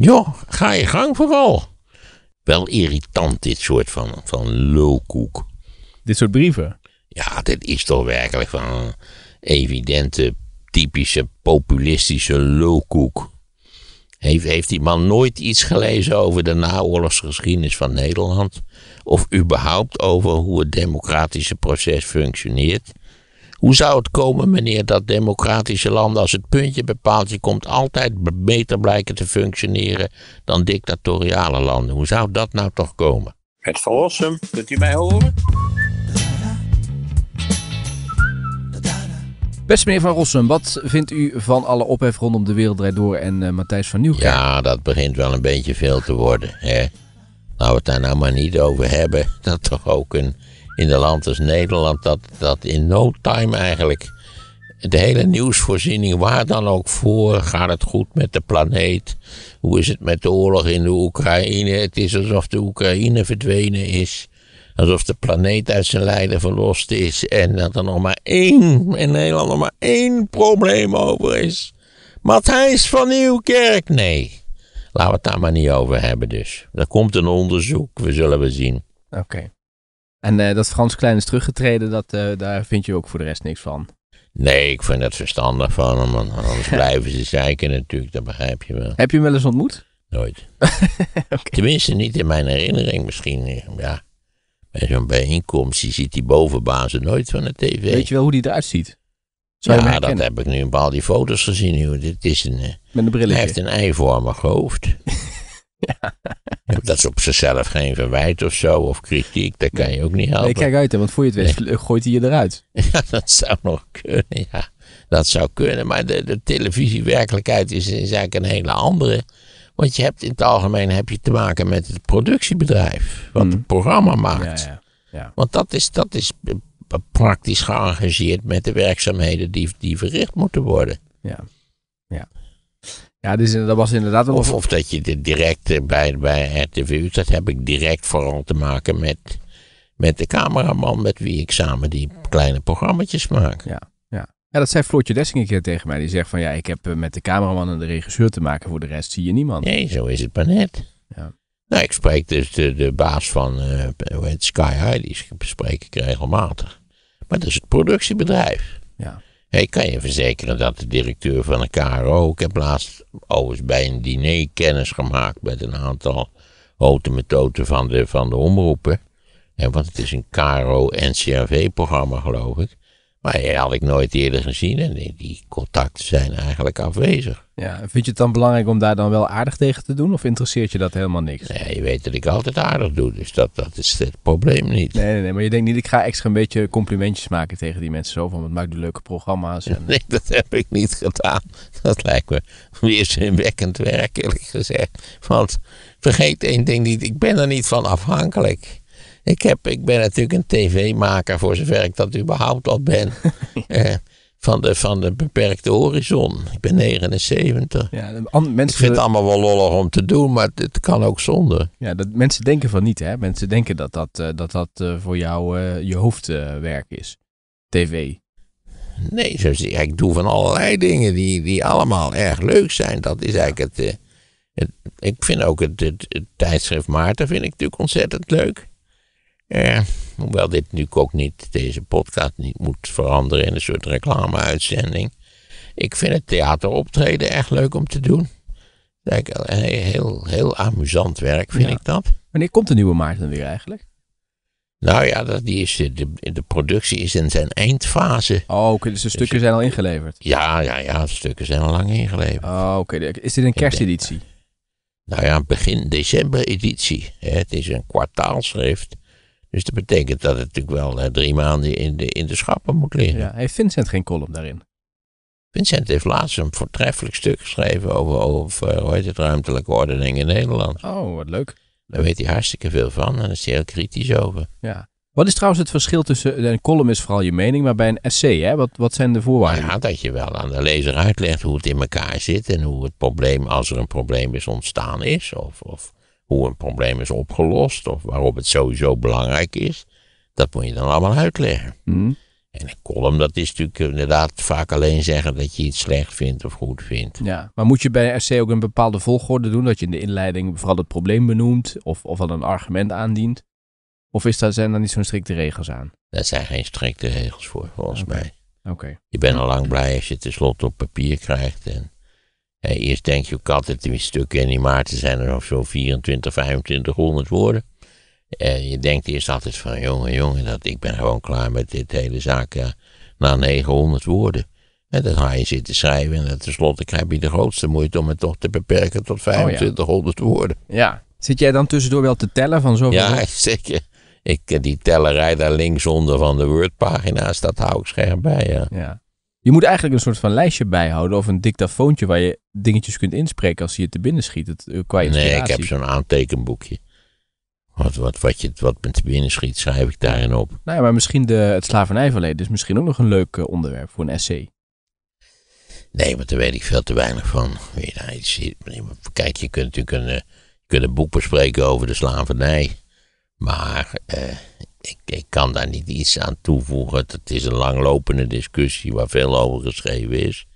Joh, ga je gang vooral. Wel irritant dit soort van lulkoek. Dit soort brieven? Ja, dit is toch werkelijk van evidente, typische, populistische lulkoek. Heeft die man nooit iets gelezen over de naoorlogsgeschiedenis van Nederland? Of überhaupt over hoe het democratische proces functioneert? Hoe zou het komen, meneer, dat democratische landen als het puntje bij paaltje komt altijd beter blijken te functioneren dan dictatoriale landen? Hoe zou dat nou toch komen? Het Van Rossem, kunt u mij horen? Beste meneer Van Rossem, wat vindt u van alle ophef rondom De Wereld Draait Door en Matthijs van Nieuwkerk? Ja, dat begint wel een beetje veel te worden, hè? Nou, we het daar nou maar niet over hebben, dat toch ook in een land als Nederland, dat in no time eigenlijk de hele nieuwsvoorziening, waar dan ook voor, gaat het goed met de planeet? Hoe is het met de oorlog in de Oekraïne? Het is alsof de Oekraïne verdwenen is. Alsof de planeet uit zijn lijden verlost is en dat er nog maar in Nederland nog maar één probleem over is. Matthijs van Nieuwkerk, nee. Laten we het daar maar niet over hebben dus. Er komt een onderzoek, we zullen we zien. Oké. Okay. En dat Frans Klein is teruggetreden, daar vind je ook voor de rest niks van? Nee, ik vind dat verstandig van hem, want anders blijven ze zeiken natuurlijk, dat begrijp je wel. Heb je hem wel eens ontmoet? Nooit. Okay. Tenminste niet in mijn herinnering misschien, ja. Bij zo'n bijeenkomst, die ziet die bovenbazen nooit van de tv. Weet je wel hoe die eruit ziet? Ja, dat heb ik nu op al die foto's gezien. Dit is met een brilletje. Hij heeft een eivormig hoofd. Ja. Dat is op zichzelf geen verwijt of zo, of kritiek, dat kan je ook niet helpen. Nee, kijk uit, hè, want voor je het weet gooit hij je eruit. Ja, dat zou nog kunnen, ja. Dat zou kunnen, maar de televisiewerkelijkheid is eigenlijk een hele andere. Want je hebt in het algemeen te maken met het productiebedrijf. Wat het programma maakt. Ja, ja. Ja. Want dat is praktisch geëngageerd met de werkzaamheden die verricht moeten worden. Ja, ja. Ja, dus dat was inderdaad wel. Of dat je direct bij RTV, dat heb ik direct vooral te maken met de cameraman met wie ik samen die kleine programma's maak. Ja. Ja, dat zei Floortje Dessing een keer tegen mij. Die zegt van ja, ik heb met de cameraman en de regisseur te maken. Voor de rest zie je niemand. Nee, zo is het maar net. Ja. Nou, ik spreek dus de baas van Sky High. Die spreek ik regelmatig. Maar dat is het productiebedrijf. Ja. Ja, ik kan je verzekeren dat de directeur van de KRO... Ik heb laatst overigens bij een diner kennis gemaakt... met een aantal houten methoden van de omroepen. En want het is een KRO-NCRV-programma, geloof ik. Maar die had ik nooit eerder gezien en die contacten zijn eigenlijk afwezig. Ja, vind je het dan belangrijk om daar dan wel aardig tegen te doen of interesseert je dat helemaal niks? Nee, je weet dat ik altijd aardig doe, dus dat is het probleem niet. Nee, maar je denkt niet, ik ga extra een beetje complimentjes maken tegen die mensen zo van, wat maakt u leuke programma's? En... Nee, dat heb ik niet gedaan. Dat lijkt me weerzinwekkend werk, eerlijk gezegd. Want vergeet één ding niet, ik ben er niet van afhankelijk. Ik ben natuurlijk een tv-maker, voor zover ik dat überhaupt al ben, van de beperkte horizon. Ik ben 79. Ja, mensen... Ik vind het allemaal wel lollig om te doen, maar het kan ook zonde. Ja, mensen denken van niet, hè? Mensen denken dat voor jou je hoofdwerk is, tv. Nee, ik doe van allerlei dingen die allemaal erg leuk zijn. Dat is eigenlijk het... Ik vind ook het tijdschrift Maarten vind ik natuurlijk ontzettend leuk. Hoewel dit nu ook niet, deze podcast niet moet veranderen in een soort reclame-uitzending. Ik vind het theateroptreden echt leuk om te doen. Heel, heel amusant werk vind ik dat. Wanneer komt de nieuwe Maarten weer eigenlijk? Nou ja, de productie is in zijn eindfase. Oh, oké, dus de stukken zijn al ingeleverd? Ja, de stukken zijn al lang ingeleverd. Oh, oké. Is dit een kersteditie? Nou ja, begin december editie. Het is een kwartaalschrift. Dus dat betekent dat het natuurlijk wel 3 maanden in de schappen moet liggen. Ja, heeft Vincent geen column daarin? Vincent heeft laatst een voortreffelijk stuk geschreven over hoe heet het, ruimtelijke ordening in Nederland. Oh, wat leuk. Daar weet hij hartstikke veel van en daar is hij heel kritisch over. Ja. Wat is trouwens het verschil tussen, een column is vooral je mening, maar bij een essay, hè? Wat zijn de voorwaarden? Ja, dat je wel aan de lezer uitlegt hoe het in elkaar zit en hoe het probleem, als er een probleem is, ontstaan is of hoe een probleem is opgelost of waarop het sowieso belangrijk is, dat moet je dan allemaal uitleggen. Mm. En een column, dat is natuurlijk inderdaad vaak alleen zeggen dat je iets slecht vindt of goed vindt. Ja, maar moet je bij een essay ook een bepaalde volgorde doen? Dat je in de inleiding vooral het probleem benoemt of al een argument aandient? Of zijn daar niet zo'n strikte regels aan? Daar zijn geen strikte regels voor, volgens mij. Okay. Je bent al lang blij als je het tenslotte op papier krijgt. En eerst denk je ook altijd, die stukken in die Maarten zijn er of zo 2500 woorden. En je denkt eerst altijd van, jongen, ik ben gewoon klaar met dit hele zaak na 900 woorden. En dan ga je zitten schrijven en tenslotte heb je de grootste moeite om het toch te beperken tot 2500 woorden. Ja. Zit jij dan tussendoor wel te tellen van zoveel? Ja, zeker. Die tellerij daar linksonder van de Word-pagina's, dat hou ik scherp bij, ja. Je moet eigenlijk een soort van lijstje bijhouden of een dictafoontje waar je dingetjes kunt inspreken als je het te binnen schiet. Qua inspiratie. Nee, ik heb zo'n aantekenboekje. Wat me te binnen schiet, schrijf ik daarin op. Nou ja, maar misschien het slavernijverleden is misschien ook nog een leuk onderwerp voor een essay. Nee, want daar weet ik veel te weinig van. Kijk, je kunt natuurlijk een boek bespreken over de slavernij. Maar ik kan daar niet iets aan toevoegen. Het is een langlopende discussie waar veel over geschreven is.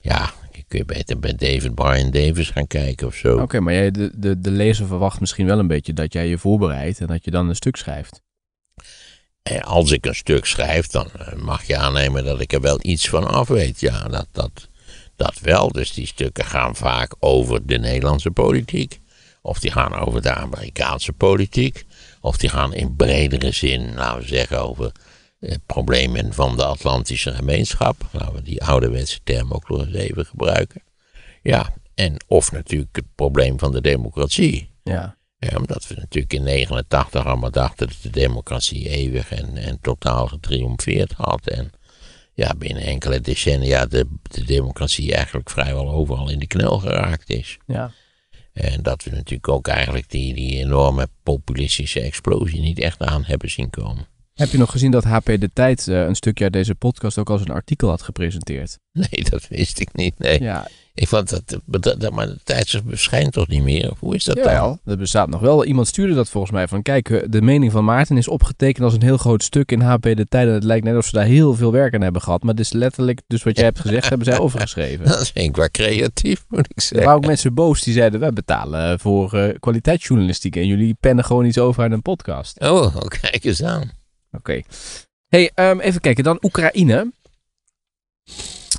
Ja, kun je beter bij David Brian Davis gaan kijken of zo. Oké, maar jij, de lezer verwacht misschien wel een beetje dat jij je voorbereidt en dat je dan een stuk schrijft. En als ik een stuk schrijf, dan mag je aannemen dat ik er wel iets van af weet. Ja, dat wel. Dus die stukken gaan vaak over de Nederlandse politiek. Of die gaan over de Amerikaanse politiek. Of die gaan in bredere zin, laten we zeggen, over problemen van de Atlantische gemeenschap. Laten we die ouderwetse term ook nog eens even gebruiken. Ja, en of natuurlijk het probleem van de democratie. Ja. Omdat we natuurlijk in 1989 allemaal dachten dat de democratie eeuwig en totaal getriomfeerd had. En ja, binnen enkele decennia de democratie eigenlijk vrijwel overal in de knel geraakt is. Ja. En dat we natuurlijk ook eigenlijk die enorme populistische explosie niet echt aan hebben zien komen. Heb je nog gezien dat HP De Tijd een stukje uit deze podcast ook als een artikel had gepresenteerd? Nee, dat wist ik niet. Nee. Ja. Ik vond maar De Tijd verschijnt toch niet meer? Of hoe is dat dan? Ja, dat bestaat nog wel. Iemand stuurde dat volgens mij van, kijk, de mening van Maarten is opgetekend als een heel groot stuk in HP De Tijd. En het lijkt net of ze daar heel veel werk aan hebben gehad. Maar het is letterlijk, dus wat jij hebt gezegd, hebben zij overgeschreven. Dat vind ik wel creatief, moet ik zeggen. Er waren ook mensen boos die zeiden, wij betalen voor kwaliteitsjournalistiek. En jullie pennen gewoon iets over uit een podcast. Oh, kijk eens aan. Oké. Hey, even kijken. Dan Oekraïne.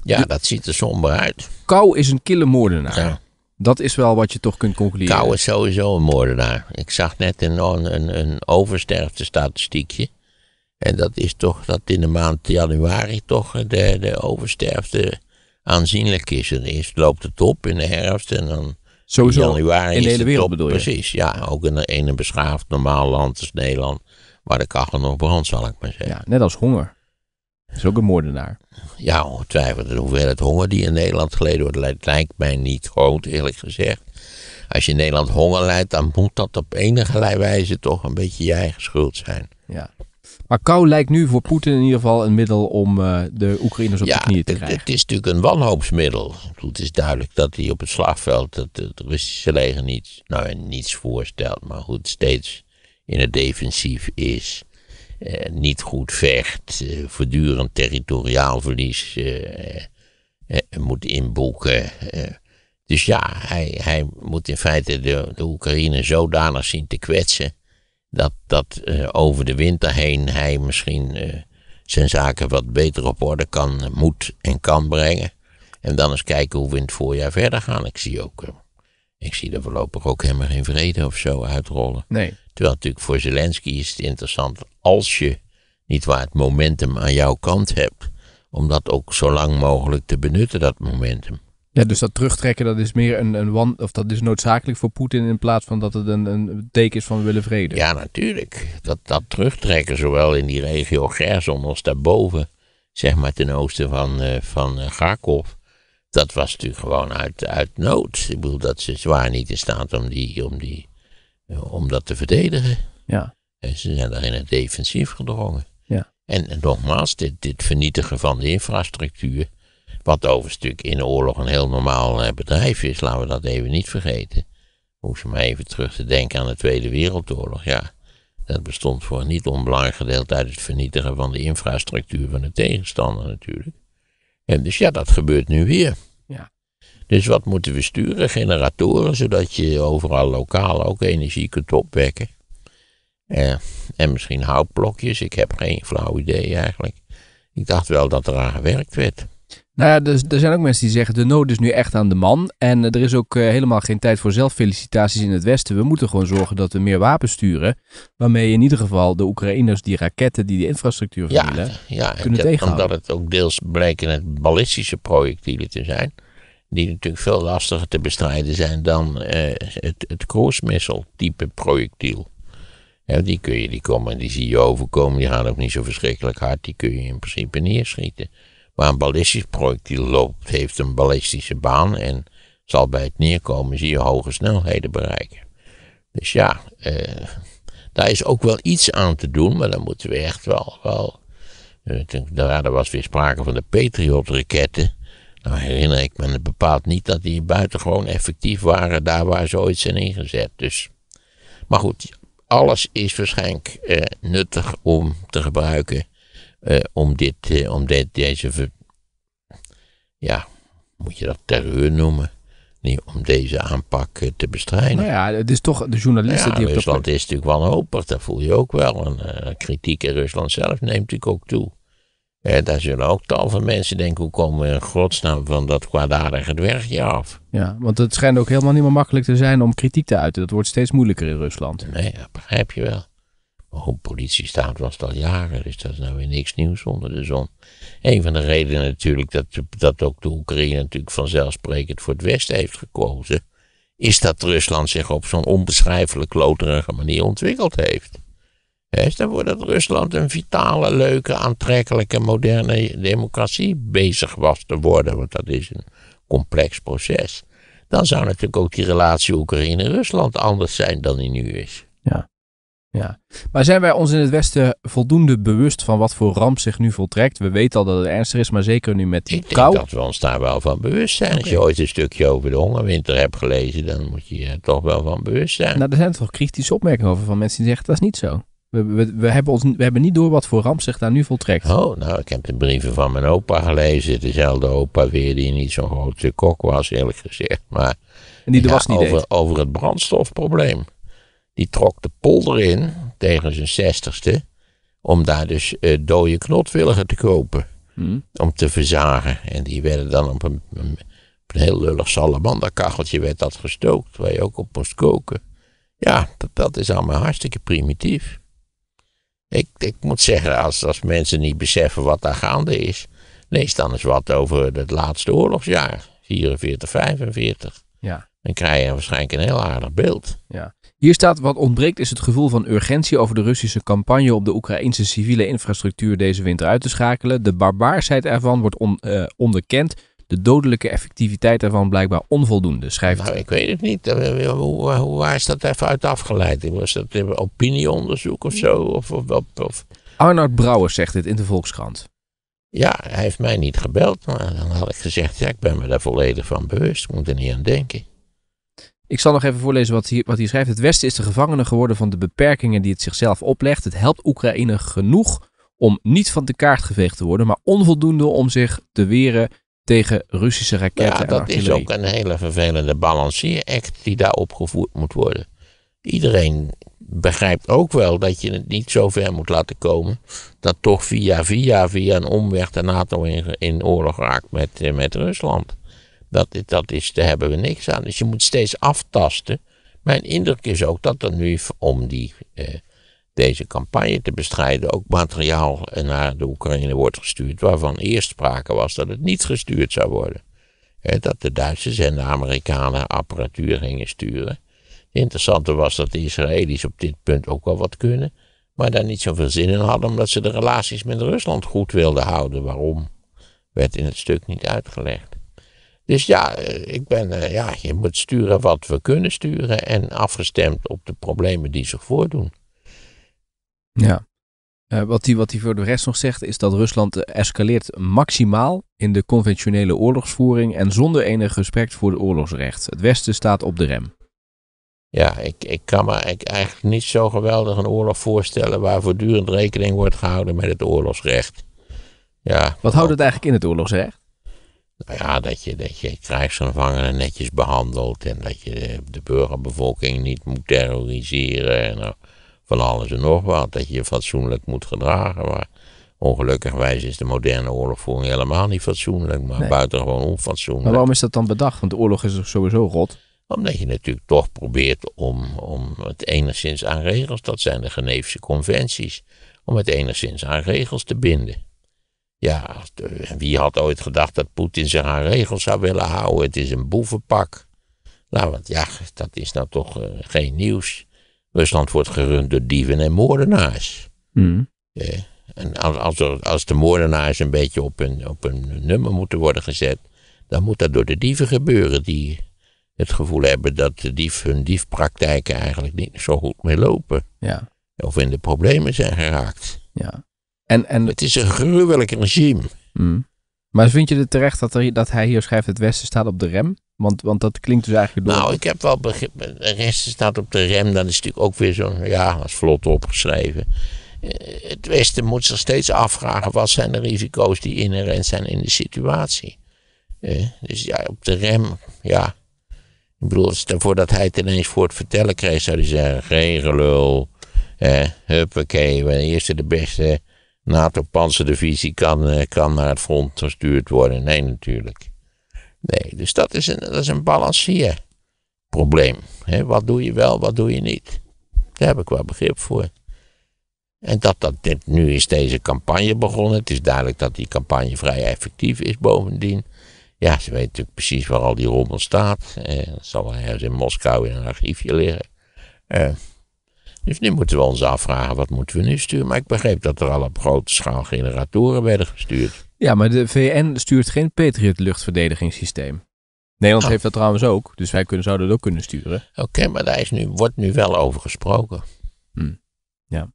Ja, dat ziet er somber uit. Kou is een kille moordenaar. Ja. Dat is wel wat je toch kunt concluderen. Kou is sowieso een moordenaar. Ik zag net een oversterftestatistiekje. En dat is toch dat in de maand januari toch de oversterfte aanzienlijk is. En eerst loopt het op in de herfst en dan sowieso in januari in de hele wereld bedoel je? Precies, ja. Ook in een beschaafd normaal land als Nederland. Maar de kachel nog brandt, zal ik maar zeggen. Ja, net als honger. Dat is ook een moordenaar. Ja, ongetwijfeld. De hoeveelheid honger die in Nederland geleden wordt, lijkt mij niet groot, eerlijk gezegd. Als je in Nederland honger lijdt, dan moet dat op enige wijze toch een beetje je eigen schuld zijn. Ja. Maar kou lijkt nu voor Poetin in ieder geval een middel om de Oekraïners op de knieën te krijgen. Het is natuurlijk een wanhoopsmiddel. Het is duidelijk dat hij op het slagveld het Russische leger niets voorstelt, maar goed, steeds in het defensief is, niet goed vecht, voortdurend territoriaal verlies moet inboeken. Dus ja, hij moet in feite de Oekraïne zodanig zien te kwetsen dat over de winter heen hij misschien zijn zaken wat beter op orde moet en kan brengen. En dan eens kijken hoe we in het voorjaar verder gaan. Ik zie er voorlopig ook helemaal geen vrede of zo uitrollen. Nee. Terwijl natuurlijk voor Zelensky is het interessant als je het momentum aan jouw kant hebt. Om dat ook zo lang mogelijk te benutten, dat momentum. Ja, dus dat terugtrekken dat is meer dat is noodzakelijk voor Poetin in plaats van dat het een teken is van we willen vrede. Ja, natuurlijk. Dat terugtrekken zowel in die regio Gerson als daarboven, zeg maar ten oosten van Kharkov. Dat was natuurlijk gewoon uit nood. Ik bedoel, dat ze zwaar niet in staat om dat te verdedigen. Ja. En ze zijn daar in het defensief gedrongen. Ja. En nogmaals, dit vernietigen van de infrastructuur, wat overigens natuurlijk in de oorlog een heel normaal bedrijf is, laten we dat even niet vergeten. Hoef je maar even terug te denken aan de Tweede Wereldoorlog. Ja, Dat bestond voor een niet onbelangrijk gedeelte uit het vernietigen van de infrastructuur van de tegenstander natuurlijk. En dus ja, dat gebeurt nu weer. Ja. Dus wat moeten we sturen? Generatoren, zodat je overal lokaal ook energie kunt opwekken. En misschien houtblokjes, ik heb geen flauw idee eigenlijk. Ik dacht wel dat eraan gewerkt werd. Nou ja, er zijn ook mensen die zeggen, de nood is nu echt aan de man. En er is ook helemaal geen tijd voor zelffelicitaties in het Westen. We moeten gewoon zorgen dat we meer wapens sturen. Waarmee in ieder geval de Oekraïners die raketten die de infrastructuur vernielen, kunnen tegenhouden. Omdat het ook deels bleken het ballistische projectielen te zijn. Die natuurlijk veel lastiger te bestrijden zijn dan het cruise missile type projectiel. Ja, die zie je overkomen, die gaan ook niet zo verschrikkelijk hard. Die kun je in principe neerschieten. Maar een ballistisch projectiel loopt, heeft een ballistische baan en zal bij het neerkomen, zie je, hoge snelheden bereiken. Dus ja, daar is ook wel iets aan te doen, maar dan moeten we echt wel er was weer sprake van de Patriot-raketten. Nou herinner ik me bepaald niet dat die buitengewoon effectief waren daar waar zoiets zijn ingezet. Dus, maar goed, alles is waarschijnlijk nuttig om te gebruiken. Moet je dat terreur noemen? Nee, om deze aanpak te bestrijden. Nou ja, het is toch de journalisten die... Rusland is natuurlijk wanhopig, dat voel je ook wel. En kritiek in Rusland zelf neemt natuurlijk ook toe. Daar zullen ook tal van mensen denken, hoe komen we in godsnaam van dat kwaadaardige dwergje af? Ja, want het schijnt ook helemaal niet meer makkelijk te zijn om kritiek te uiten. Dat wordt steeds moeilijker in Rusland. Nee, dat begrijp je wel. Een politiestaat was het al jaren, dus dat is nou weer niks nieuws onder de zon. Een van de redenen natuurlijk dat ook de Oekraïne natuurlijk vanzelfsprekend voor het Westen heeft gekozen, is dat Rusland zich op zo'n onbeschrijfelijk kloterige manier ontwikkeld heeft. Dus dan wordt dat Rusland een vitale, leuke, aantrekkelijke, moderne democratie bezig was te worden, want dat is een complex proces. Dan zou natuurlijk ook die relatie Oekraïne-Rusland anders zijn dan die nu is. Ja. Ja, maar zijn wij ons in het Westen voldoende bewust van wat voor ramp zich nu voltrekt? We weten al dat het ernstig is, maar zeker nu met die kou. Ik denk dat we ons daar wel van bewust zijn. Okay. Als je ooit een stukje over de hongerwinter hebt gelezen, dan moet je er toch wel van bewust zijn. Nou, er zijn toch kritische opmerkingen over van mensen die zeggen, dat is niet zo. We hebben niet door wat voor ramp zich daar nu voltrekt. Oh, nou, ik heb de brieven van mijn opa gelezen. Dezelfde opa weer, die niet zo'n grote kok was, eerlijk gezegd. Maar en die was niet over het brandstofprobleem. Die trok de polder in, tegen zijn 60ste, om daar dus dode knotwilligen te kopen. Om te verzagen. En die werden dan op een heel lullig salamanderkacheltje werd dat gestookt, waar je ook op moest koken. Ja, dat is allemaal hartstikke primitief. Ik moet zeggen, als mensen niet beseffen wat daar gaande is, lees dan eens wat over het laatste oorlogsjaar, 44, 45. Ja. Dan krijg je waarschijnlijk een heel aardig beeld. Ja. Hier staat, wat ontbreekt is het gevoel van urgentie over de Russische campagne om de Oekraïnse civiele infrastructuur deze winter uit te schakelen. De barbaarsheid ervan wordt onderkend. De dodelijke effectiviteit ervan blijkbaar onvoldoende, schrijft... Nou, ik weet het niet. Waar is dat even uit afgeleid? Was dat een opinieonderzoek of zo? Of... Arnold Brouwer zegt dit in de Volkskrant. Ja, hij heeft mij niet gebeld, maar dan had ik gezegd, ja, ik ben me daar volledig van bewust. Ik moet er niet aan denken. Ik zal nog even voorlezen wat hij schrijft. Het Westen is de gevangene geworden van de beperkingen die het zichzelf oplegt. Het helpt Oekraïne genoeg om niet van de kaart geveegd te worden, maar onvoldoende om zich te weren tegen Russische raketten. Ja, dat is ook een hele vervelende balanceeract die daar opgevoerd moet worden. Iedereen begrijpt ook wel dat je het niet zo ver moet laten komen dat toch via een omweg de NATO in oorlog raakt met Rusland. Daar hebben we niks aan. Dus je moet steeds aftasten. Mijn indruk is ook dat er nu om deze campagne te bestrijden ook materiaal naar de Oekraïne wordt gestuurd, waarvan eerst sprake was dat het niet gestuurd zou worden. Dat de Duitsers en de Amerikanen apparatuur gingen sturen. Het interessante was dat de Israëli's op dit punt ook wel wat kunnen, maar daar niet zoveel zin in hadden, omdat ze de relaties met Rusland goed wilden houden. Waarom? Werd in het stuk niet uitgelegd. Dus ja, je moet sturen wat we kunnen sturen en afgestemd op de problemen die zich voordoen. Ja, wat hij voor de rest nog zegt is dat Rusland escaleert maximaal in de conventionele oorlogsvoering en zonder enig respect voor het oorlogsrecht. Het Westen staat op de rem. Ja, ik kan me eigenlijk niet zo geweldig een oorlog voorstellen waar voortdurend rekening wordt gehouden met het oorlogsrecht. Ja, wat houdt het eigenlijk in, het oorlogsrecht? Nou ja, dat je krijgsgevangenen netjes behandelt en dat je de burgerbevolking niet moet terroriseren en van alles en nog wat. Dat je je fatsoenlijk moet gedragen, maar ongelukkigwijs is de moderne oorlogvoering helemaal niet fatsoenlijk, maar buitengewoon onfatsoenlijk. Maar waarom is dat dan bedacht? Want de oorlog is sowieso rot. Omdat je natuurlijk toch probeert om het enigszins aan regels, dat zijn de Geneefse conventies, om het enigszins aan regels te binden. Ja, wie had ooit gedacht dat Poetin zich aan regels zou willen houden? Het is een boevenpak. Nou, want ja, dat is nou toch geen nieuws. Rusland wordt gerund door dieven en moordenaars. Mm. En als de moordenaars een beetje op een nummer moeten worden gezet, dan moet dat door de dieven gebeuren die het gevoel hebben dat de hun diefpraktijken eigenlijk niet zo goed meer lopen. Ja. Of in de problemen zijn geraakt. Ja. En het is een gruwelijk regime. Mm. Maar vind je het terecht dat hij hier schrijft, het Westen staat op de rem? Want dat klinkt dus eigenlijk door. Nou, ik heb wel begrip. Het Westen staat op de rem, dat is natuurlijk ook weer zo'n, ja, dat is vlot opgeschreven. Het Westen moet zich steeds afvragen, wat zijn de risico's die inherent zijn in de situatie? Dus ja, op de rem, ja. Ik bedoel, voordat hij het ineens voor het vertellen kreeg, zou hij zeggen, geen gelul, huppakee, de eerste de beste NATO-panzerdivisie kan naar het front gestuurd worden. Nee, natuurlijk. Nee, dus dat is een balancierprobleem. Wat doe je wel, wat doe je niet? Daar heb ik wel begrip voor. En nu is deze campagne begonnen. Het is duidelijk dat die campagne vrij effectief is bovendien. Ja, ze weten natuurlijk precies waar al die rommel staat. Dat zal wel ergens in Moskou in een archiefje liggen. Dus nu moeten we ons afvragen, wat moeten we nu sturen? Maar ik begreep dat er al op grote schaal generatoren werden gestuurd. Ja, maar de VN stuurt geen Patriot luchtverdedigingssysteem. Nederland heeft dat trouwens ook, dus wij zouden dat ook kunnen sturen. Oké, maar daar wordt nu wel over gesproken. Hmm. Ja.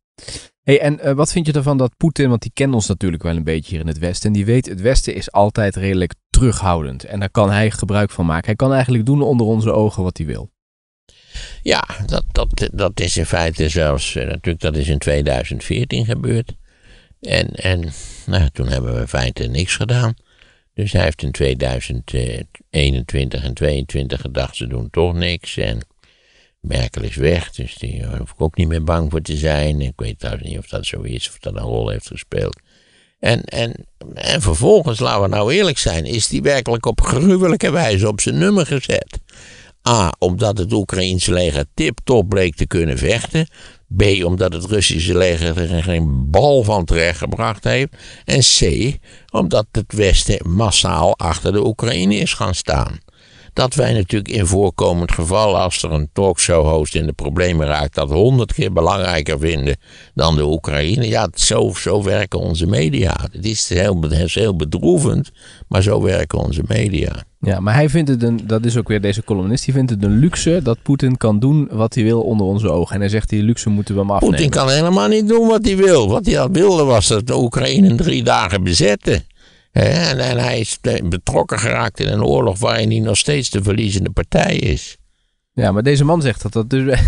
Hey, en wat vind je ervan dat Poetin, want die kent ons natuurlijk wel een beetje hier in het Westen, en die weet, het Westen is altijd redelijk terughoudend. En daar kan hij gebruik van maken. Hij kan eigenlijk doen onder onze ogen wat hij wil. Ja, dat is in feite zelfs, natuurlijk, dat is in 2014 gebeurd. En nou, toen hebben we in feite niks gedaan. Dus hij heeft in 2021 en 2022 gedacht, ze doen toch niks. En Merkel is weg, dus daar hoef ik ook niet meer bang voor te zijn. Ik weet trouwens niet of dat zo is, of dat een rol heeft gespeeld. En vervolgens, laten we nou eerlijk zijn, is die werkelijk op gruwelijke wijze op zijn nummer gezet. A, omdat het Oekraïense leger tip-top bleek te kunnen vechten. B, omdat het Russische leger er geen bal van terecht gebracht heeft. En C, omdat het Westen massaal achter de Oekraïne is gaan staan. Dat wij natuurlijk in voorkomend geval, als er een talkshow-host in de problemen raakt, dat 100 keer belangrijker vinden dan de Oekraïne. Ja, zo werken onze media. Het is heel bedroevend, maar zo werken onze media. Ja, maar hij vindt het dat is ook weer deze columnist, die vindt het een luxe dat Poetin kan doen wat hij wil onder onze ogen. En hij zegt, die luxe moeten we hem afnemen. Poetin kan helemaal niet doen wat hij wil. Wat hij al wilde was dat de Oekraïne 3 dagen bezetten. En hij is betrokken geraakt in een oorlog waarin hij nog steeds de verliezende partij is. Ja, maar deze man zegt dat dus,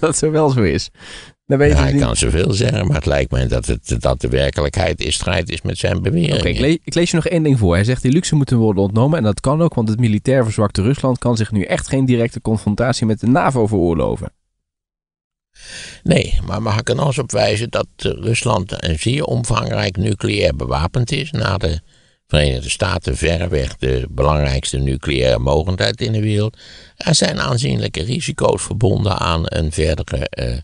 dat zo wel zo is. Dan weet hij niet. Kan zoveel zeggen, maar het lijkt mij dat de werkelijkheid in strijd is met zijn beweringen. Oké, ik lees je nog één ding voor. Hij zegt, die luxe moeten worden ontnomen en dat kan ook, want het militair verzwakte Rusland kan zich nu echt geen directe confrontatie met de NAVO veroorloven. Nee, maar mag ik er nog eens op wijzen dat Rusland zeer omvangrijk nucleair bewapend is, na de Verenigde Staten verreweg de belangrijkste nucleaire mogendheid in de wereld. Er zijn aanzienlijke risico's verbonden aan een verdere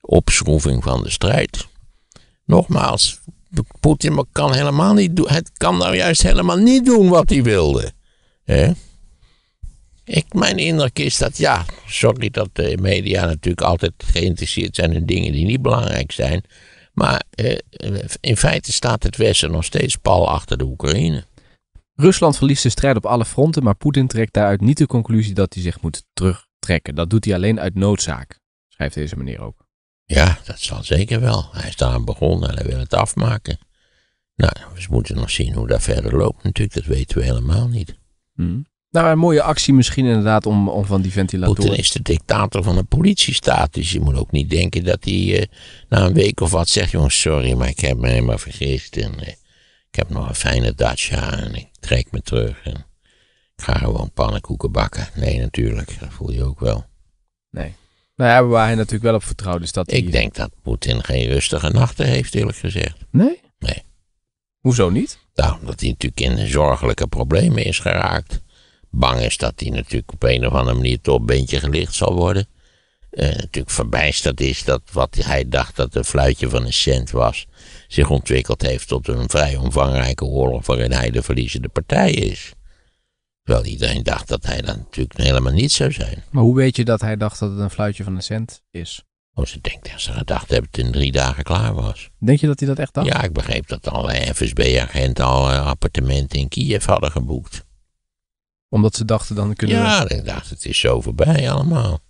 opschroeving van de strijd. Nogmaals, Poetin kan helemaal niet doen, hij kan nou juist helemaal niet doen wat hij wilde. Mijn indruk is dat, ja, sorry dat de media natuurlijk altijd geïnteresseerd zijn in dingen die niet belangrijk zijn. Maar in feite staat het Westen nog steeds pal achter de Oekraïne. Rusland verliest de strijd op alle fronten, maar Poetin trekt daaruit niet de conclusie dat hij zich moet terugtrekken. Dat doet hij alleen uit noodzaak, schrijft deze meneer ook. Ja, dat zal zeker wel. Hij is daaraan begonnen en hij wil het afmaken. Nou, we moeten nog zien hoe dat verder loopt natuurlijk, dat weten we helemaal niet. Hmm. Nou, een mooie actie misschien inderdaad om van die ventilatoren... Poetin is de dictator van een politiestaat. Dus je moet ook niet denken dat hij na een week of wat zegt... jongens, sorry, maar ik heb me helemaal vergist. En, ik heb nog een fijne dacha en ik trek me terug. En ik ga gewoon pannenkoeken bakken. Nee, natuurlijk. Dat voel je ook wel. Nee. Nou ja, waar hij natuurlijk wel op vertrouwd is dat hij... Ik denk dat Poetin geen rustige nachten heeft, eerlijk gezegd. Nee? Nee. Hoezo niet? Nou, omdat hij natuurlijk in zorgelijke problemen is geraakt... Bang is dat hij natuurlijk op een of andere manier toch een beetje gelicht zal worden. Natuurlijk verbijsterd is dat wat hij dacht dat een fluitje van een cent was... zich ontwikkeld heeft tot een vrij omvangrijke oorlog waarin hij de verliezende partij is. Terwijl iedereen dacht dat hij dat natuurlijk helemaal niet zou zijn. Maar hoe weet je dat hij dacht dat het een fluitje van een cent is? Oh, ze denkt dat ze gedacht hebben dat het in 3 dagen klaar was. Denk je dat hij dat echt dacht? Ja, ik begreep dat allerlei FSB-agenten al appartementen in Kiev hadden geboekt. Omdat ze dachten dan kunnen... Ja, ik dacht het is zo voorbij allemaal.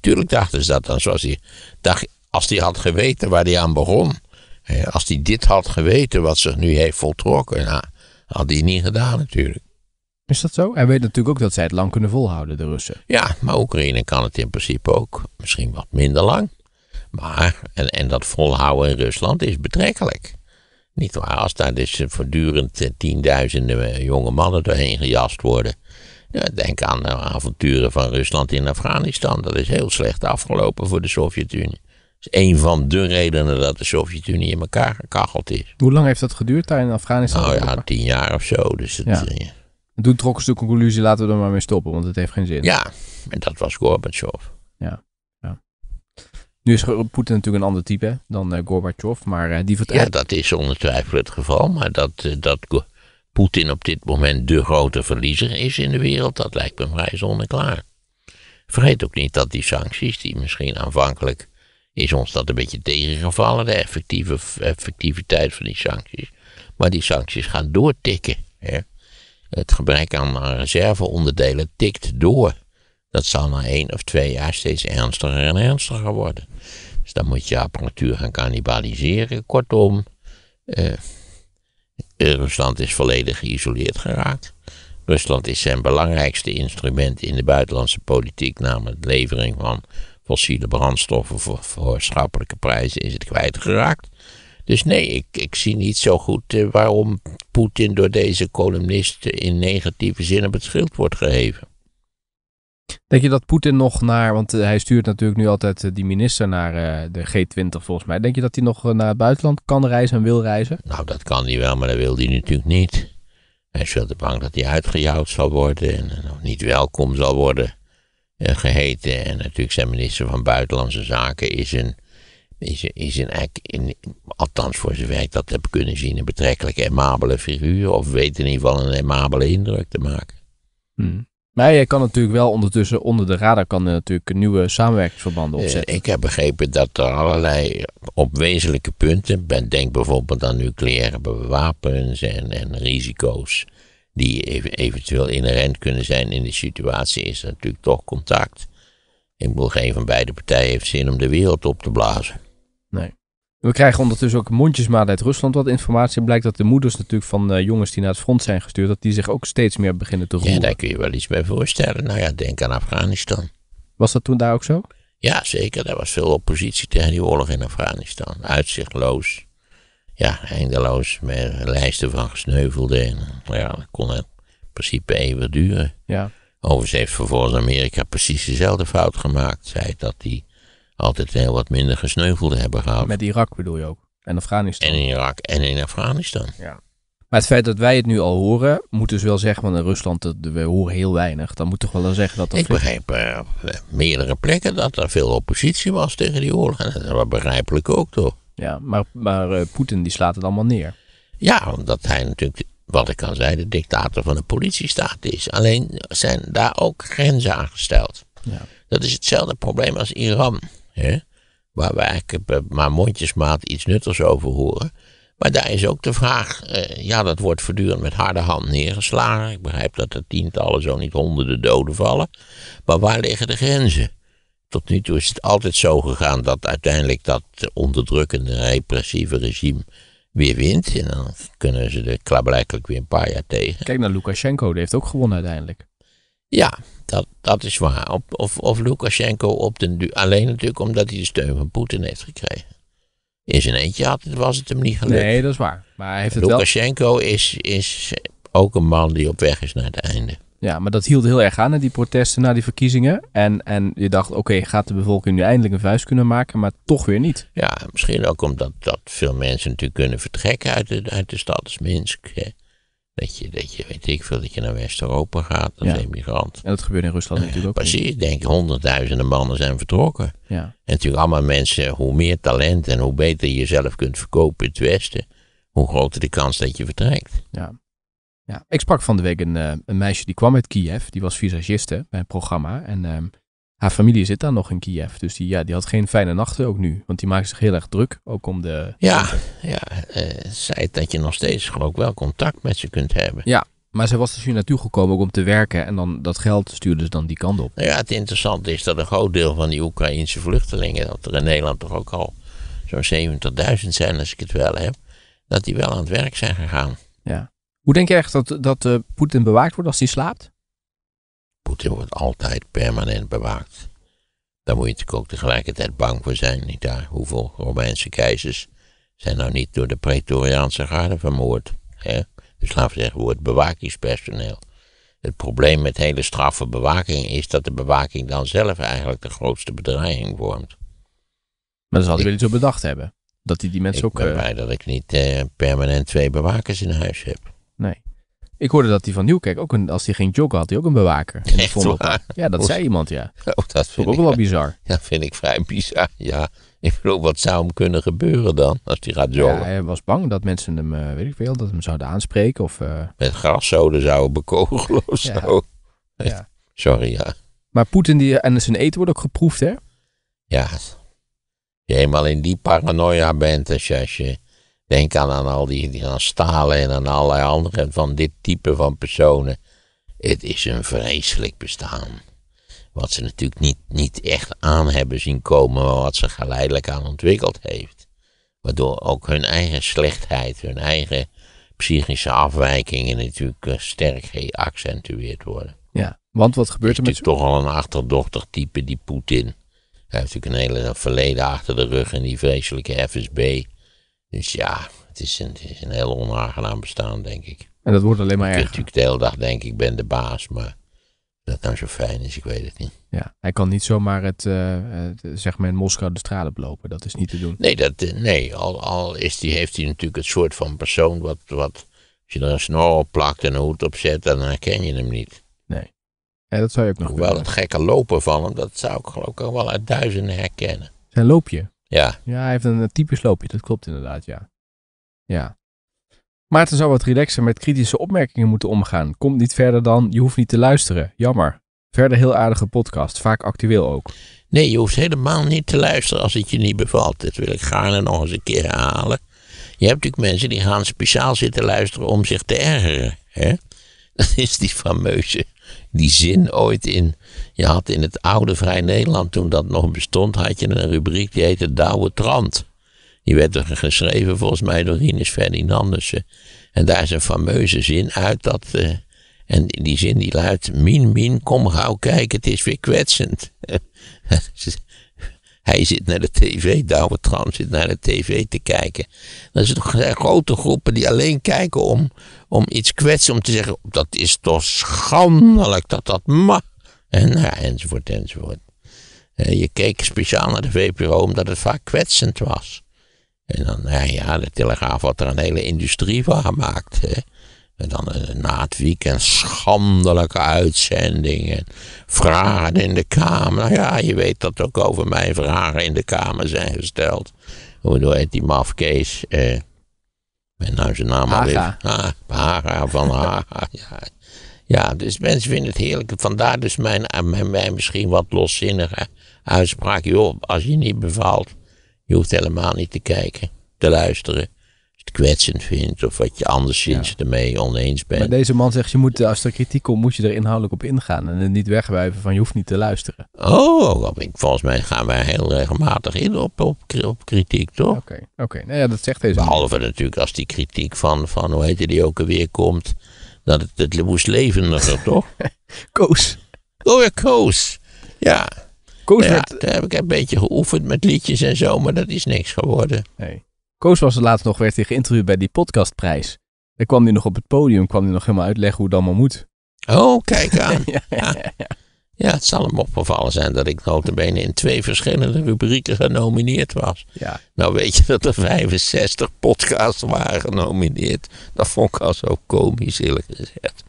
Tuurlijk dachten ze dat dan. Zoals hij dacht, als hij had geweten waar hij aan begon. Als hij dit had geweten wat zich nu heeft voltrokken. Nou, had hij niet gedaan natuurlijk. Is dat zo? Hij weet natuurlijk ook dat zij het lang kunnen volhouden, de Russen. Ja, maar Oekraïne kan het in principe ook. Misschien wat minder lang. Maar, en dat volhouden in Rusland is betrekkelijk. Niet waar, als daar dus voortdurend tienduizenden jonge mannen doorheen gejast worden. Ja, denk aan de avonturen van Rusland in Afghanistan. Dat is heel slecht afgelopen voor de Sovjet-Unie. Dat is een van de redenen dat de Sovjet-Unie in elkaar gekacheld is. Hoe lang heeft dat geduurd daar in Afghanistan? Nou ja, 10 jaar of zo. Dus het, ja. Ja. En toen trokken ze de conclusie, laten we er maar mee stoppen, want het heeft geen zin. Ja, en dat was Gorbatsjov. Ja. Nu is Poetin natuurlijk een ander type dan Gorbatsjov, maar die vertelt... Ja, dat is zonder twijfel het geval, maar dat Poetin op dit moment de grote verliezer is in de wereld, dat lijkt me vrij zonneklaar. Vergeet ook niet dat die sancties, die misschien aanvankelijk is ons dat een beetje tegengevallen, de effectiviteit van die sancties, maar die sancties gaan doortikken. Hè? Het gebrek aan reserveonderdelen tikt door. Dat zal na 1 of 2 jaar steeds ernstiger en ernstiger worden. Dus dan moet je apparatuur gaan kannibaliseren. Kortom, Rusland is volledig geïsoleerd geraakt. Rusland is zijn belangrijkste instrument in de buitenlandse politiek, namelijk de levering van fossiele brandstoffen voor schappelijke prijzen, is het kwijtgeraakt. Dus nee, ik zie niet zo goed waarom Poetin door deze columnist in negatieve zin op het schild wordt geheven. Denk je dat Poetin nog naar, want hij stuurt natuurlijk nu altijd die minister naar de G20 volgens mij. Denk je dat hij nog naar het buitenland kan reizen en wil reizen? Nou, dat kan hij wel, maar dat wil hij natuurlijk niet. Hij is wel te bang dat hij uitgejouwd zal worden en nog niet welkom zal worden geheten. En natuurlijk zijn minister van Buitenlandse Zaken is een althans voor zijn werk dat heb kunnen zien, een betrekkelijk aimabele figuur. Of weet in ieder geval een aimabele indruk te maken. Maar je kan natuurlijk wel ondertussen, onder de radar kan natuurlijk nieuwe samenwerkingsverbanden opzetten. Ik heb begrepen dat er allerlei op wezenlijke punten, denk bijvoorbeeld aan nucleaire wapens en risico's die eventueel inherent kunnen zijn in de situatie, is er natuurlijk toch contact. Ik bedoel, geen van beide partijen heeft zin om de wereld op te blazen. Nee. We krijgen ondertussen ook mondjesmaat uit Rusland wat informatie. Blijkt dat de moeders natuurlijk van jongens die naar het front zijn gestuurd, dat die zich ook steeds meer beginnen te roeren. Ja, daar kun je wel iets bij voorstellen. Nou ja, denk aan Afghanistan. Was dat toen daar ook zo? Ja, zeker. Er was veel oppositie tegen die oorlog in Afghanistan. Uitzichtloos. Ja, eindeloos. Met lijsten van gesneuvelden. Ja, dat kon in principe eeuwig duren. Ja. Overigens heeft vervolgens Amerika precies dezelfde fout gemaakt. Zei dat die altijd heel wat minder gesneuvelden hebben gehad. Met Irak bedoel je ook? En Afghanistan? En in Irak en in Afghanistan. Ja. Maar het feit dat wij het nu al horen, moet dus wel zeggen, want in Rusland, we horen heel weinig. Dan moet toch wel zeggen dat er... Ik begreep op meerdere plekken dat er veel oppositie was tegen die oorlog. En dat was begrijpelijk ook, toch? Ja, maar Poetin die slaat het allemaal neer. Ja, omdat hij natuurlijk, wat ik al zei, de dictator van een politiestaat is. Alleen zijn daar ook grenzen aan gesteld. Ja. Dat is hetzelfde probleem als Iran. He? Waar we eigenlijk maar mondjesmaat iets nuttigs over horen. Maar daar is ook de vraag, ja, dat wordt voortdurend met harde hand neergeslagen. Ik begrijp dat er tientallen, zo niet honderden doden vallen. Maar waar liggen de grenzen? Tot nu toe is het altijd zo gegaan dat uiteindelijk dat onderdrukkende, repressieve regime weer wint. En dan kunnen ze er klaarblijkelijk weer een paar jaar tegen. Kijk naar Lukashenko, die heeft ook gewonnen uiteindelijk. Ja, dat is waar. Of Lukashenko op de, alleen natuurlijk omdat hij de steun van Poetin heeft gekregen. In zijn eentje was het hem niet gelukt. Nee, dat is waar. Maar hij heeft het Lukashenko wel... is ook een man die op weg is naar het einde. Ja, maar dat hield heel erg aan, die protesten na die verkiezingen. En je dacht, oké, gaat de bevolking nu eindelijk een vuist kunnen maken, maar toch weer niet. Ja, misschien ook omdat dat veel mensen natuurlijk kunnen vertrekken uit de stad als Minsk. Hè. Dat je, weet ik veel, dat je naar West-Europa gaat als emigrant. En dat gebeurt in Rusland natuurlijk ook. Precies, ik denk honderdduizenden mannen zijn vertrokken. Ja. En natuurlijk allemaal mensen, hoe meer talent en hoe beter je jezelf kunt verkopen in het Westen, hoe groter de kans dat je vertrekt. Ja. Ja, ik sprak van de week een meisje die kwam uit Kiev. Die was visagiste bij een programma. En haar familie zit dan nog in Kiev. Dus die had geen fijne nachten ook nu. Want die maakte zich heel erg druk. Ook om de... zei dat je nog steeds geloof ik wel contact met ze kunt hebben. Ja, maar zij was dus hier naartoe gekomen ook om te werken. En dan dat geld stuurde ze dan die kant op. Nou ja, het interessante is dat een groot deel van die Oekraïense vluchtelingen... dat er in Nederland toch ook al zo'n 70.000 zijn als ik het wel heb... dat die wel aan het werk zijn gegaan. Ja. Hoe denk je echt dat Poetin bewaakt wordt als hij slaapt? Poetin wordt altijd permanent bewaakt. Daar moet je natuurlijk ook tegelijkertijd bang voor zijn. Niet daar, hoeveel Romeinse keizers zijn nou niet door de Pretoriaanse garde vermoord. Hè? Dus laten we zeggen, wordt bewakingspersoneel. Het probleem met hele straffe bewaking is dat de bewaking dan zelf eigenlijk de grootste bedreiging vormt. Maar dat zal hij weer niet zo bedacht hebben. Dat hij die mensen ook... Ik ben blij dat ik niet permanent 2 bewakers in huis heb. Nee. Ik hoorde dat die van Nieuwkerk ook, als hij ging joggen, had hij ook een bewaker. En echt vond waar? Ja, dat zei iemand, ja. Oh, dat vond ik ook wel bizar. Dat vind ik vrij bizar, ja. Ik bedoel, wat zou hem kunnen gebeuren dan, als hij gaat joggen? Ja, hij was bang dat mensen hem, weet ik veel, dat hem zouden aanspreken of... Met graszoden zouden bekogelen of ja. Zo. Ja. Sorry, ja. Maar Poetin en zijn eten wordt ook geproefd, hè? Ja. Als je eenmaal in die paranoia bent, als je... Denk aan al die aan Stalen en aan allerlei andere van dit type van personen. Het is een vreselijk bestaan. Wat ze natuurlijk niet echt aan hebben zien komen, maar wat ze geleidelijk aan ontwikkeld heeft. Waardoor ook hun eigen slechtheid, hun eigen psychische afwijkingen natuurlijk sterk geaccentueerd worden. Ja, want wat gebeurt er met... Het is toch al een achterdochtig type, die Poetin. Hij heeft natuurlijk een hele verleden achter de rug en die vreselijke FSB... Dus ja, het is een heel onaangenaam bestaan, denk ik. En dat wordt alleen maar erger. Natuurlijk de hele dag denk ik ben de baas, maar dat nou zo fijn is, ik weet het niet. Ja, hij kan niet zomaar zeg maar in Moskou de straat oplopen, dat is niet te doen. Nee, heeft hij natuurlijk het soort van persoon wat als je er een snor op plakt en een hoed op zet, dan herken je hem niet. Nee, ja, dat zou je ook nog hoewel kunnen. Het gekke lopen van hem, dat zou ik geloof ik ook wel uit duizenden herkennen. Zijn loopje? Ja. Ja, hij heeft een typisch loopje, dat klopt inderdaad, ja. Ja. Maarten zou wat relaxer met kritische opmerkingen moeten omgaan. Komt niet verder dan, je hoeft niet te luisteren. Jammer. Verder heel aardige podcast, vaak actueel ook. Nee, je hoeft helemaal niet te luisteren als het je niet bevalt. Dat wil ik gaarne nog eens een keer herhalen. Je hebt natuurlijk mensen die gaan speciaal zitten luisteren om zich te ergeren. Hè? Dat is die fameuze... Die zin ooit in... Je had in het oude Vrij Nederland, toen dat nog bestond, had je een rubriek die heette Douwe Trant. Die werd er geschreven volgens mij door Rinus Ferdinandersen. En daar is een fameuze zin uit dat... en die zin die luidt... Mien, kom gauw kijken, het is weer kwetsend. Hij zit naar de tv, Douwe Trant zit naar de tv te kijken. Er zijn grote groepen die alleen kijken om iets kwetsen, om te zeggen, dat is toch schandelijk dat mag. En ja, enzovoort. Je keek speciaal naar de VPRO omdat het vaak kwetsend was. En dan, de Telegraaf had er een hele industrie van gemaakt, hè. En dan na het weekend schandelijke uitzendingen. Vragen in de Kamer. Nou ja, je weet dat ook over mij vragen in de Kamer zijn gesteld. Hoe heet die mafkees? Ben nou zijn naam alweer. Haga van Haga. Ja, dus mensen vinden het heerlijk. Vandaar dus mijn misschien wat loszinnige uitspraak. Joh, als je niet bevalt, je hoeft helemaal niet te kijken, te luisteren. het kwetsend vindt of wat je anderszins ermee oneens bent. Maar deze man zegt, je moet, als er kritiek komt, moet je er inhoudelijk op ingaan en het niet wegwuiven van je hoeft niet te luisteren. Oh, volgens mij gaan wij heel regelmatig in op kritiek, toch? Oké. Nou ja, dat zegt deze man. Behalve natuurlijk als die kritiek van hoe heet die ook alweer komt, dat het moest levendiger, toch? Koos. Oh ja, Koos. Ja. Koos werd... Daar heb ik een beetje geoefend met liedjes en zo, maar dat is niks geworden. Nee. Koos was laatst nog, werd hij geïnterviewd bij die podcastprijs. Daar kwam hij nog op het podium, kwam hij nog helemaal uitleggen hoe het allemaal moet. Oh, kijk aan. Ja, het zal hem opgevallen zijn dat ik notabene in 2 verschillende rubrieken genomineerd was. Ja. Nou weet je dat er 65 podcasts waren genomineerd. Dat vond ik al zo komisch, eerlijk gezegd.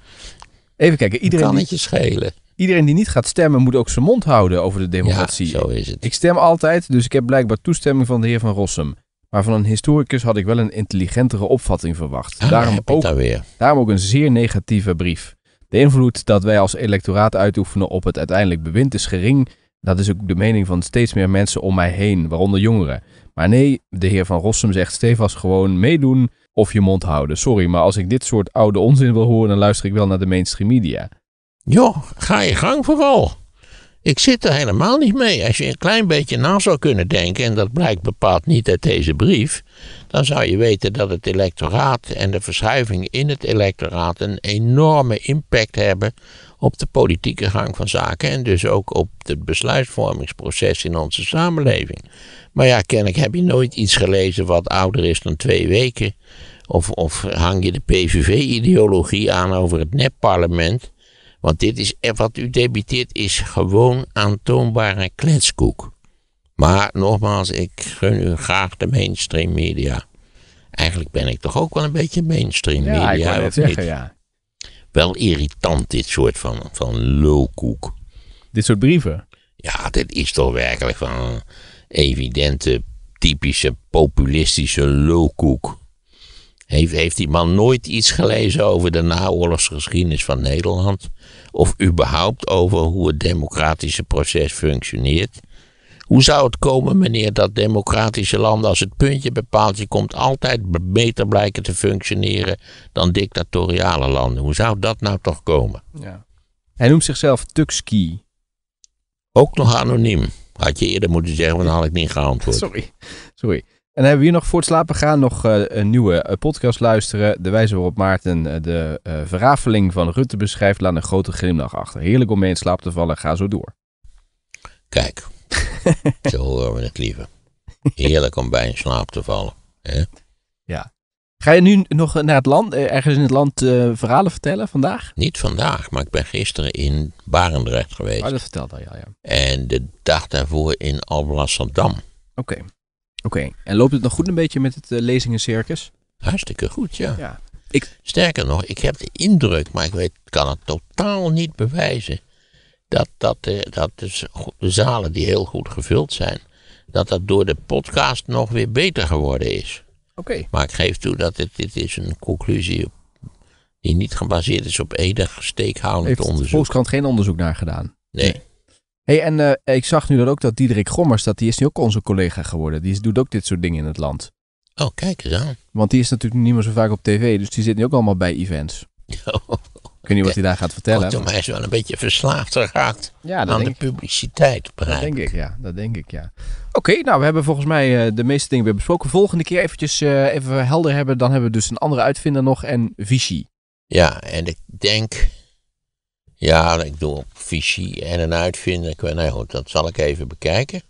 Even kijken, iedereen kan het je schelen. Iedereen die niet gaat stemmen moet ook zijn mond houden over de democratie. Ja, zo is het. Ik stem altijd, dus ik heb blijkbaar toestemming van de heer Van Rossem. Maar van een historicus had ik wel een intelligentere opvatting verwacht. Daarom ook een zeer negatieve brief. De invloed dat wij als electoraat uitoefenen op het uiteindelijk bewind is gering. Dat is ook de mening van steeds meer mensen om mij heen, waaronder jongeren. Maar nee, de heer Van Rossem zegt stevast gewoon meedoen of je mond houden. Sorry, maar als ik dit soort oude onzin wil horen, dan luister ik wel naar de mainstream media. Joh, ga je gang vooral. Ik zit er helemaal niet mee. Als je een klein beetje na zou kunnen denken, en dat blijkt bepaald niet uit deze brief, dan zou je weten dat het electoraat en de verschuiving in het electoraat een enorme impact hebben op de politieke gang van zaken en dus ook op het besluitvormingsproces in onze samenleving. Maar ja, kennelijk heb je nooit iets gelezen wat ouder is dan 2 weken. Of hang je de PVV-ideologie aan over het nepparlement. Want dit is, wat u debiteert is gewoon aantoonbare kletskoek. Maar nogmaals, ik gun u graag de mainstream media. Eigenlijk ben ik toch ook wel een beetje mainstream media. Ja, ik wou het zeggen, ja. Wel irritant dit soort van lulkoek. Dit soort brieven? Ja, dit is toch werkelijk van een evidente, typische, populistische lulkoek. Heeft die man nooit iets gelezen over de naoorlogsgeschiedenis van Nederland? Of überhaupt over hoe het democratische proces functioneert? Hoe zou het komen, meneer, dat democratische landen als het puntje bepaalt, je komt altijd beter blijken te functioneren dan dictatoriale landen? Hoe zou dat nou toch komen? Ja. Hij noemt zichzelf Tukski. Ook nog anoniem. Had je eerder moeten zeggen, want dan had ik niet geantwoord. Sorry. En dan hebben we hier nog voor het slapen gaan nog een nieuwe podcast luisteren. De wijze waarop Maarten de verrafeling van Rutte beschrijft, laat een grote glimlach achter. Heerlijk om mee in slaap te vallen, ga zo door. Kijk, zo horen we het liever. Heerlijk om bij in slaap te vallen. Hè? Ja. Ga je nu nog naar het land, ergens in het land verhalen vertellen vandaag? Niet vandaag, maar ik ben gisteren in Barendrecht geweest. Oh, dat vertelde je al, ja. En de dag daarvoor in Alblasserdam. Oké, en loopt het nog goed een beetje met het lezingencircus? Hartstikke goed, ja. Sterker nog, ik heb de indruk, maar kan het totaal niet bewijzen, dat de zalen die heel goed gevuld zijn, dat door de podcast nog weer beter geworden is. Oké. Maar ik geef toe dat dit is een conclusie die niet gebaseerd is op enig steekhoudend onderzoek. Heeft de Volkskrant geen onderzoek naar gedaan? Nee. Hey, en ik zag nu dat Diederik Gommers, die is nu ook onze collega geworden. Die doet ook dit soort dingen in het land. Oh, kijk eens aan. Want die is natuurlijk niet meer zo vaak op tv, dus die zit nu ook allemaal bij events. Ik weet niet wat hij daar gaat vertellen. Maar hij is wel een beetje verslaafd geraakt aan de publiciteit. Dat denk ik, ja. Oké, nou, we hebben volgens mij de meeste dingen weer besproken. Volgende keer even helder hebben, dan hebben we dus een andere uitvinder nog en Vichy. Ja, en ik denk... Ja, ik doe op visie en een uitvinder. Nou goed, dat zal ik even bekijken.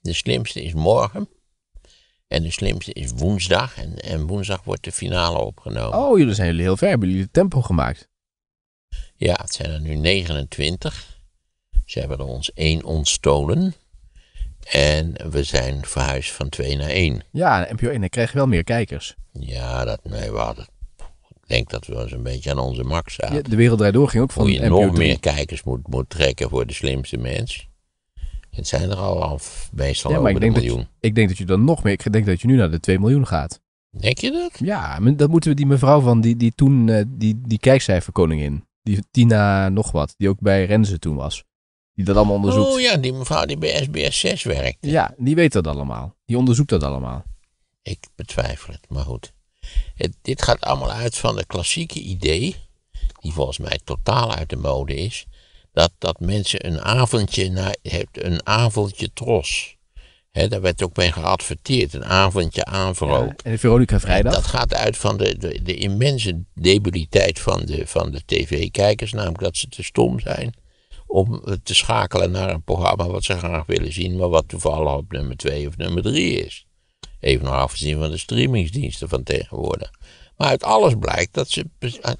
De slimste is morgen. En de slimste is woensdag. En woensdag wordt de finale opgenomen. Oh, jullie zijn heel ver. Hebben jullie het tempo gemaakt? Ja, het zijn er nu 29. Ze hebben er ons 1 ontstolen. En we zijn verhuisd van 2 naar 1. Ja, NPO 1, dan krijg je wel meer kijkers. Ja, we hadden... Ik denk dat we eens een beetje aan onze max zaten. Ja, de wereld draait door ging ook van NPO 3. Hoe je nog meer kijkers moet trekken voor de slimste mens. Het zijn er al meestal over de miljoen. Ik denk dat je dan nog meer... Ik denk dat je nu naar de 2 miljoen gaat. Denk je dat? Ja, dat moeten we die mevrouw van die toen... Die kijkcijferkoningin. Die Tina nog wat. Die ook bij Renzen toen was. Die dat allemaal onderzoekt. Oh ja, die mevrouw die bij SBS 6 werkte. Ja, die weet dat allemaal. Die onderzoekt dat allemaal. Ik betwijfel het, maar goed. Dit gaat allemaal uit van de klassieke idee, die volgens mij totaal uit de mode is, dat mensen een avondje tros. He, daar werd ook mee geadverteerd, een avondje aanverhoop. Ja, en de Veronica vrijdag? Dat gaat uit van de immense debiliteit van de tv-kijkers, namelijk dat ze te stom zijn om te schakelen naar een programma wat ze graag willen zien, maar wat toevallig op nummer 2 of nummer 3 is. Even nog afgezien van de streamingsdiensten van tegenwoordig. Maar uit alles blijkt dat ze,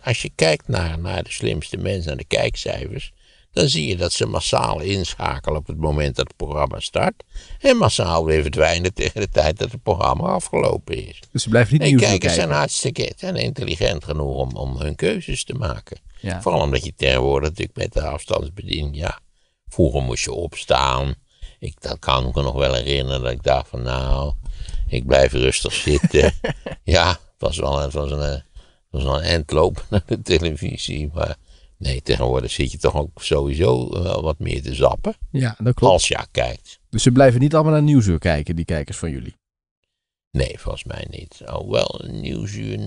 als je kijkt naar de slimste mensen, naar de kijkcijfers, dan zie je dat ze massaal inschakelen op het moment dat het programma start. En massaal weer verdwijnen tegen de tijd dat het programma afgelopen is. Dus ze blijven niet nieuws kijken. Kijkers zijn hartstikke intelligent genoeg om hun keuzes te maken. Ja. Vooral omdat je tegenwoordig natuurlijk met de afstandsbediening, vroeger moest je opstaan. Dat kan ik me nog wel herinneren dat ik dacht van ik blijf rustig zitten. Het was wel een eindloop naar de televisie, maar... Nee, tegenwoordig zit je toch ook sowieso wel wat meer te zappen. Ja, dat klopt. Als je kijkt. Dus ze blijven niet allemaal naar Nieuwsuur kijken, die kijkers van jullie? Nee, volgens mij niet. Hoewel, Nieuwsuur,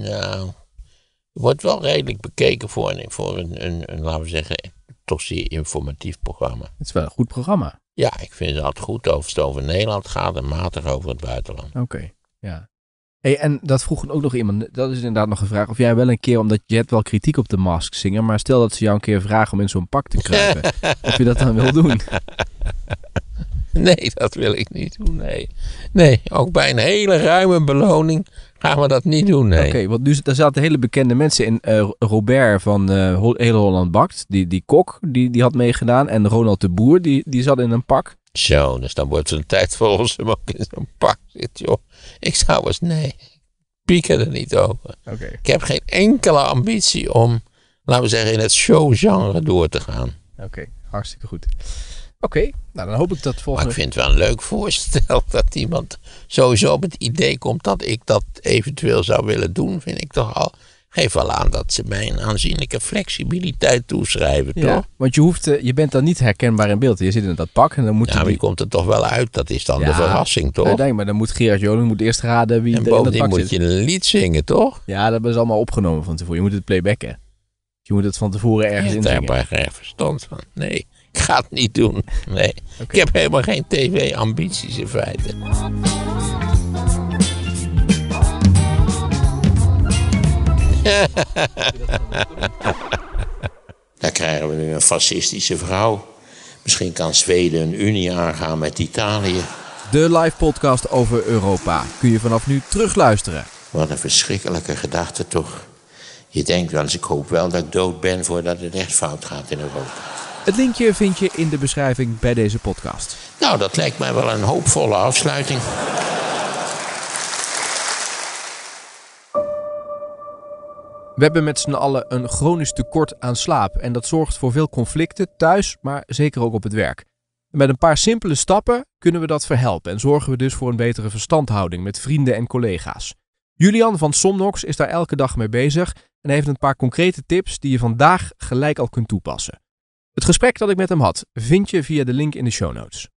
wordt wel redelijk bekeken voor een, laten we zeggen, toch zeer informatief programma. Het is wel een goed programma. Ja, ik vind het altijd goed of het over Nederland gaat en matig over het buitenland. Oké, ja. Hey, en dat vroeg ook nog iemand, dat is inderdaad nog een vraag, of jij wel een keer, omdat je hebt wel kritiek op de Masked Singer, maar stel dat ze jou een keer vragen om in zo'n pak te kruipen, of je dat dan wil doen? Nee, dat wil ik niet doen, nee. Nee, ook bij een hele ruime beloning gaan we dat niet doen, nee. Oké, want nu, daar zaten hele bekende mensen in, Robert van Heel Holland Bakt, die kok, die had meegedaan, en Ronald de Boer, die zat in een pak. Zo, dus dan wordt het een tijd voor ons om ook in zo'n pak zitten, joh. Ik zou eens, piek er niet over. Okay. Ik heb geen enkele ambitie om, laten we zeggen, in het showgenre door te gaan. Oké, hartstikke goed. Oké, nou dan hoop ik dat volgende... Maar ik vind het wel een leuk voorstel dat iemand sowieso op het idee komt dat ik dat eventueel zou willen doen, vind ik toch al... Geef wel aan dat ze mij een aanzienlijke flexibiliteit toeschrijven, ja, toch? Want je bent dan niet herkenbaar in beeld. Je zit in dat pak en dan moet... Ja, maar je komt er toch wel uit. Dat is dan de verrassing, toch? Maar dan moet Gerard Joling eerst raden wie er in dat pak zit. En bovendien moet je een lied zingen, toch? Ja, dat is allemaal opgenomen van tevoren. Je moet het playbacken. Je moet het van tevoren ergens inzingen. Ik heb daar geen verstand van. Nee, ik ga het niet doen. Nee, okay. Ik heb helemaal geen tv-ambities in feite. Daar krijgen we nu een fascistische vrouw. Misschien kan Zweden een unie aangaan met Italië. De live podcast over Europa kun je vanaf nu terugluisteren. Wat een verschrikkelijke gedachte toch. Je denkt wel eens, ik hoop wel dat ik dood ben voordat het echt fout gaat in Europa. Het linkje vind je in de beschrijving bij deze podcast. Nou, dat lijkt mij wel een hoopvolle afsluiting. We hebben met z'n allen een chronisch tekort aan slaap en dat zorgt voor veel conflicten thuis, maar zeker ook op het werk. En met een paar simpele stappen kunnen we dat verhelpen en zorgen we dus voor een betere verstandhouding met vrienden en collega's. Julian van Somnox is daar elke dag mee bezig en heeft een paar concrete tips die je vandaag gelijk al kunt toepassen. Het gesprek dat ik met hem had vind je via de link in de show notes.